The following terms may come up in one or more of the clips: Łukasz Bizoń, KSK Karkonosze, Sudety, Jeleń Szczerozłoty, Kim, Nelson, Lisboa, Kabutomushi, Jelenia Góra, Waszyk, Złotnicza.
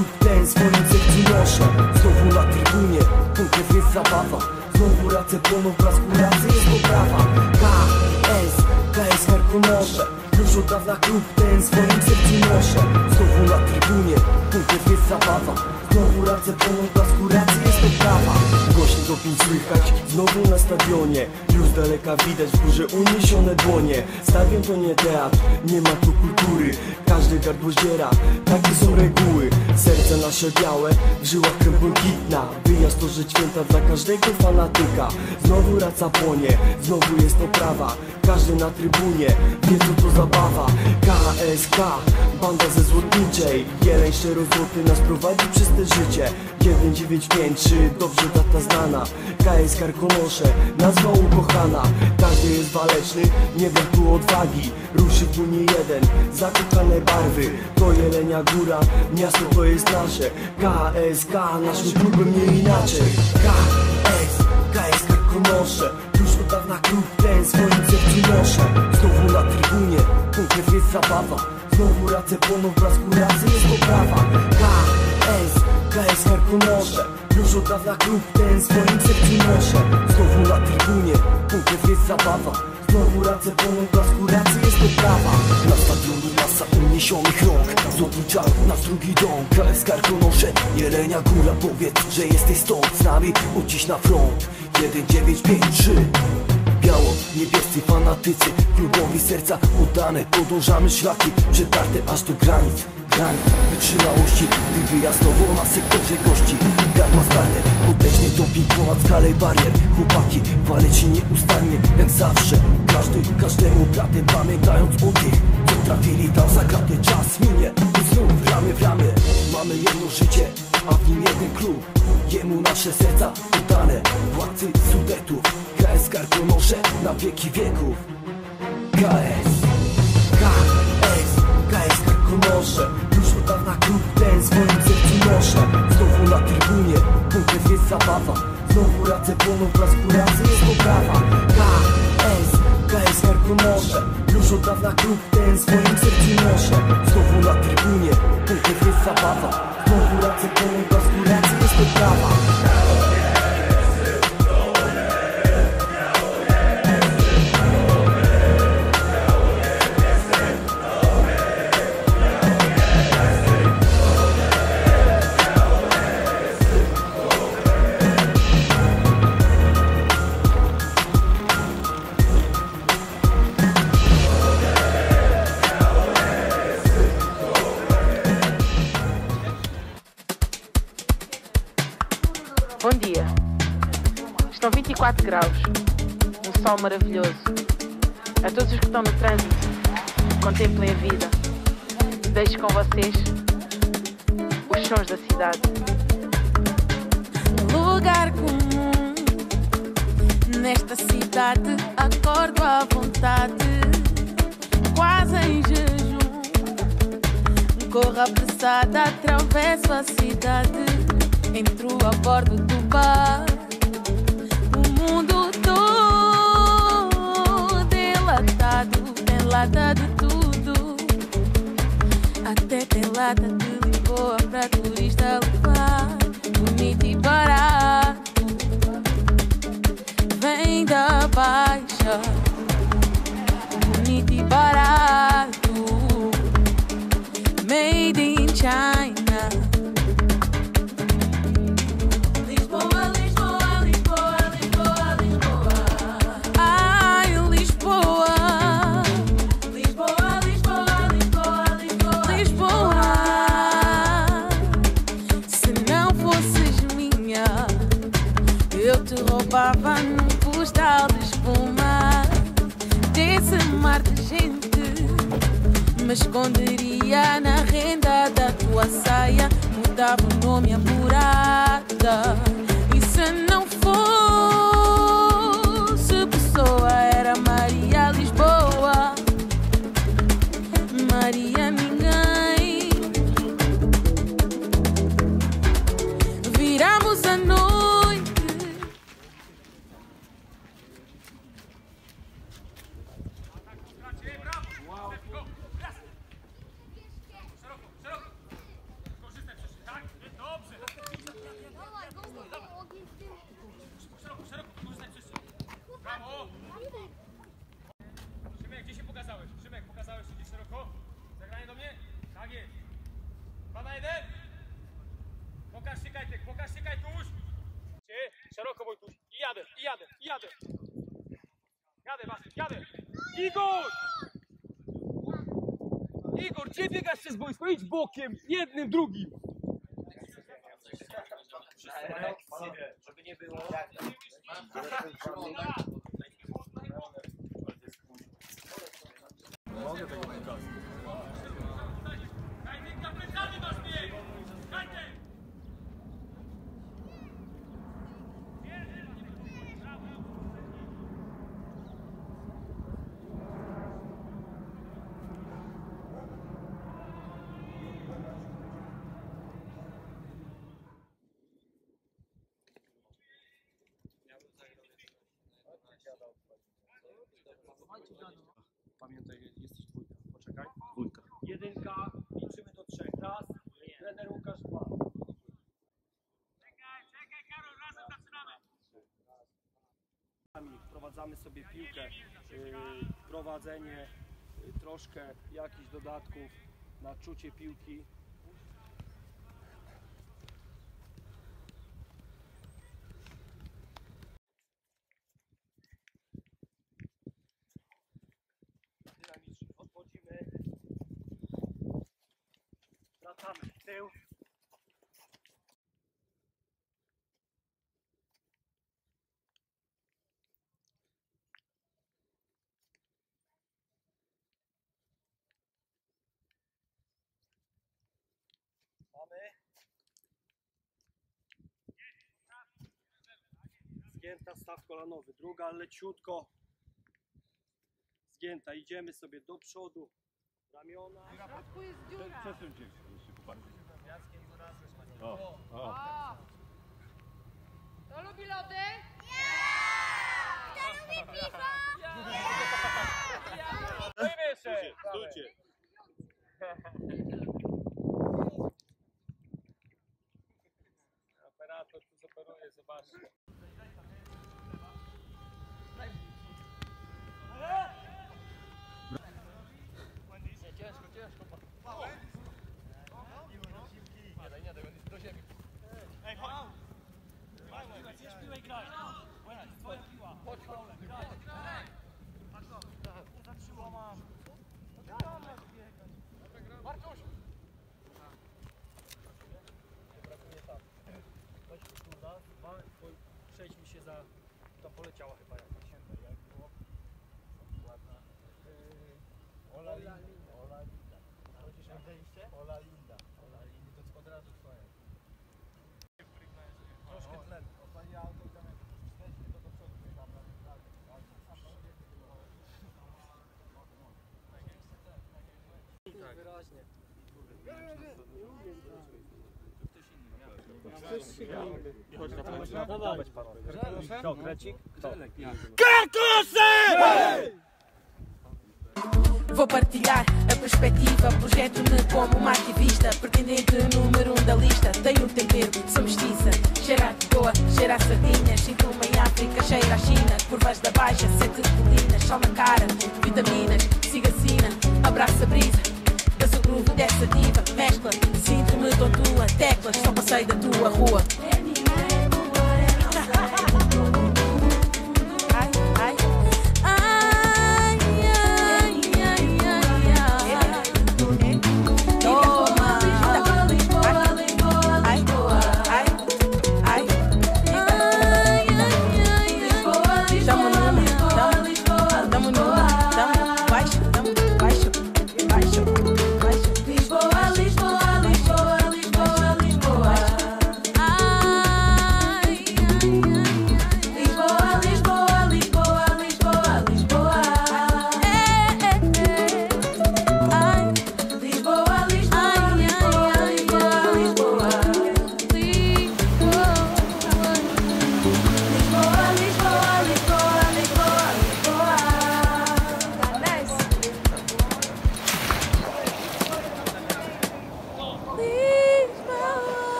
Znów ten swojących przynoszę, znowu na trybunie, to jest zabawa. Znowu racę płoną, w blasku racy jest poprawa. KSK Karkonosze, już od dawna klub ten swojących przynoszę, znowu na trybunie, to jest zabawa. Znowu racę płoną, w blasku racy jest poprawa. Głośno doping słychać, znowu na stadionie. Już z daleka widać w górze uniesione dłonie. Stadion to nie teatr, nie ma tu kultury. Każdy gardło zdziera, takie są reguły. Serce nasze białe, w żyłach krew błękitna. Wyjazd to rzecz święta dla każdego fanatyka. Znowu raca płonie, znowu jest oprawa. Każdy na trybunie, wie co to zabawa. KSK, banda ze Złotniczej. Jeleń Szczerozłoty nas prowadzi przez te życie. 1953, dobrze data znana. KSK Karkonosze, nazwa ukochana. Każdy jest waleczny, nie brak tu odwagi. Ruszy tu nie jeden, zakochane barwy. To Jelenia Góra, miasto to jest nasze. KSK, naszym klubem nie inaczej. KSK Karkonosze, już od dawna klub ten swoim przynoszę. Znowu na trybunie, to jest zabawa. Znowu racę płoną, w blasku racy jest poprawa. KSK Karkonosze, już od dawna klub ten swoim przynoszę. Znowu na trybunie, to jest zabawa. Znowu racę płoną, w blasku racy jest poprawa. Na stadionie masa uniesionych rąk. Złotnicza, nasz drugi dom. KSK Karkonosze, Jelenia Góra. Powiedz, że jesteś stąd, z nami uciś na front. 1953. Biało-niebiescy fanatycy, klubowi serca oddane. Podążamy szlaki przetarte aż do granic wytrzymałości, gdy wyjazdowo na sektorze gości. Gadła starte, odleśnie doping ponad skalę barier. Chłopaki waleci nieustannie, jak zawsze. Każdemu bratę, pamiętając o tych, co trafili tam za kratę. Czas minie, i znów gramy w ramię. Mamy jedno życie, a w nim jeden klub. Jemu nasze serca oddane. Władcy Sudetów, KSK Karkonosze na wieki wieków. KSK Karkonosze, już od dawna klub ten swoim sercu noszę. Znowu na trybunie, to jest zabawa. Znowu racę płoną, w blasku racy jest poprawa. KSK Karkonosze, już od dawna klub ten swoim sercu noszę. Znowu na trybunie, to jest zabawa. Znowu racę płoną, w blasku racy jest poprawa. Bom dia, estão 24 graus, um sol maravilhoso. A todos os que estão no trânsito, contemplem a vida. Deixo com vocês os sons da cidade. Lugar comum, nesta cidade acordo à vontade. Quase em jejum, corro apressada, atravesso a cidade. Entro a bordo do bar, o mundo todo enlatado tudo. Até tem lata de Lisboa pra turista levar, bonito e barato. Vem da Baixa, bonito e barato. Made in China. Roubava num postal de espuma desse mar de gente. Me esconderia na renda da tua saia. Mudava o nome à morada. E se não fosse pessoa, era Maria Lisboa. Maria ninguém. Viramos a noite. Wow. Go. Szeroko, szeroko. Korzystaj, przeczytaj. Brawo! Szymek, gdzie się pokazałeś? Szymek, pokazałeś się gdzieś szeroko? Zagranie do mnie? Tak jest. 2 na 1. Pokaż się, Kajtek, pokaż się, Kajtuś. Szeroko, Wojtuś. I jadę, i jadę, i jadę. Jadę, Waszyk, jadę. Igor! Igor, gdzie biegasz się z boiska? Idź bokiem, jednym, drugim. Żeby nie było. Mogę tego pokazać. Kajtek, na plecami masz bieg! Kajtek! Pamiętaj, jesteś dwójka. Poczekaj. Dwójka. Jedynka, liczymy do 3. Raz, trener Łukasz, 2. Czekaj, czekaj, Karol, razem zaczynamy. Wprowadzamy sobie piłkę, prowadzenie, troszkę jakichś dodatków na czucie piłki. Wracamy w tył. Mamy. Zgięta, staw kolanowy. Druga leciutko. Zgięta. Idziemy sobie do przodu. Ramiona. W środku jest dziura. Przesuń się, popatrzcie. O, o. Kto lubi lody? Ja! Kto lubi piwo? Ja! Stoimy się! Stójcie! Operator tu zoperuje, zobaczcie. Ciężko, ciężko. Nie daj, nie daj, on jest do ziemi. Ej, chodź! Zjeść piłę i graj! Twoja piła! Chodź, chodź! Graj! Zatrzymam! Marciuś! Nie brakuje tam. Chodź, kurda. Przejdź mi się za... To poleciała chyba jakaś. Jak było? Ładna. Ola Linda. Ola Linda. Chodzisz na zejście? Ola Linda. Ola Linda. To od razu twoje. Troszkę tlen. Ostatnie auto i tam jak wstępnie to do przodu. Tam na tym dalej. Tak. Wyraźnie. Nie umiem. To ktoś inny miał. I chodź na plecik. Dawać panowie. Kto? Krecik? Kto? Karkonosze! Vou partilhar a perspectiva, projeto-me como uma ativista, pretendente número 1 da lista, tenho tempero, sou mestiça, cheira a toa, cheira a sardinha, sinto-me em África, cheira a China, curvas da baixa, sete colinas, sal na cara, vitaminas, cigacina, abraça a brisa, dança o groove dessa diva, mescla, sinto-me tontua, teclas, só passei da tua rua.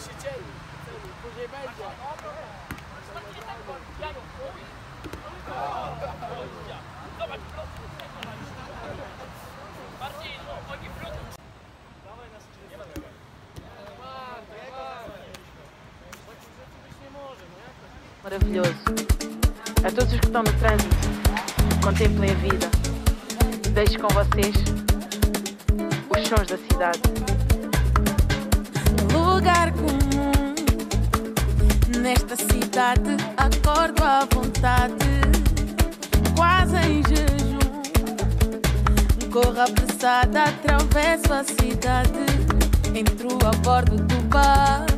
krzyczeli, później będzie. Zobacz, bardziej oni wrotu. Dawaj nas nie ma tego. Maravilhoso. A todos os que estão no trânsito, contemplem a vida e deixem com vocês os sons da cidade. Lugar comum, nesta cidade acordo à vontade, quase em jejum. Corro apressada, atravesso a cidade, entro a bordo do bar.